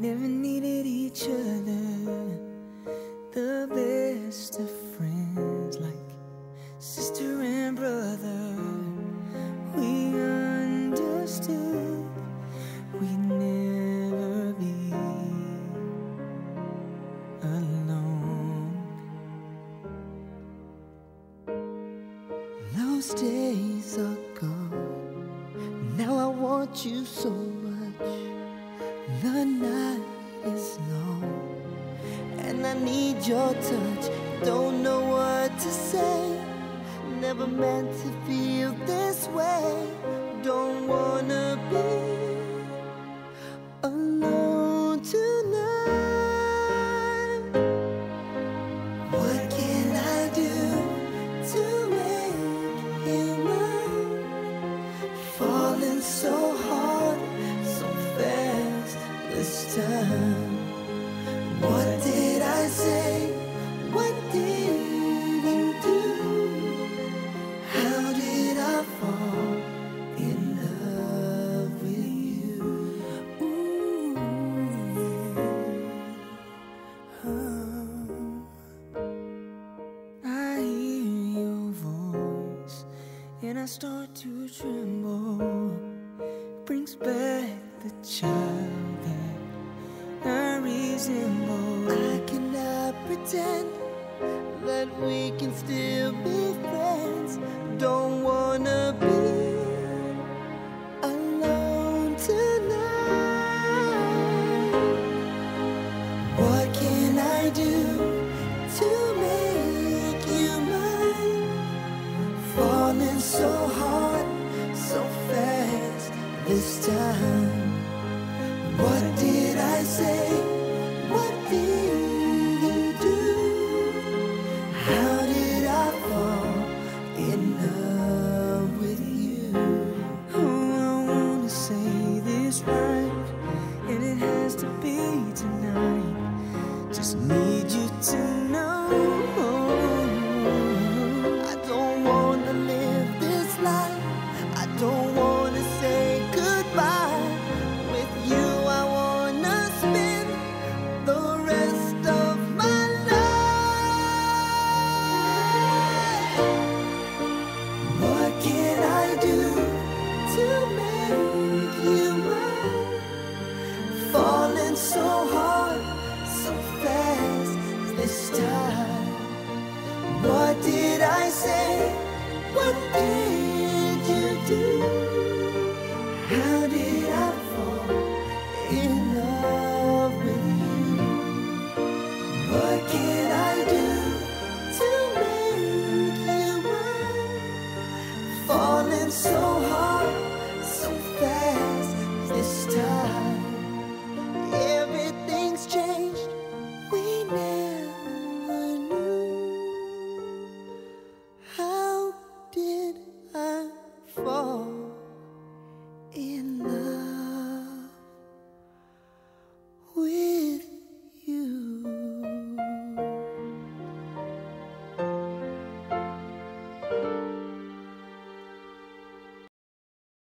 Never needed each other, the best of friends, like sister and brother. We understood we'd never be alone. Those days are gone, now I want you so much. The night is long and I need your touch. Don't know what to say, never meant to feel this way. Don't wanna be alone tonight. What can I do to make you mine? Falling so hard, so fast this time. What did I say? What did you do? How did I fall in love with you? Ooh, yeah. I hear your voice and I start to tremble. Brings back the child that I resemble. I cannot pretend that we can still be friends. Don't wanna be alone tonight. What can I do to make you mine? Falling so hard, so fast this time. What did I say? What did you do? How did I fall in love with you? Oh, I wanna say this right, and it has to be tonight. Just need you to know I don't wanna live this life. I don't wanna say goodbye. So hard, so fast this time. What did I say? What did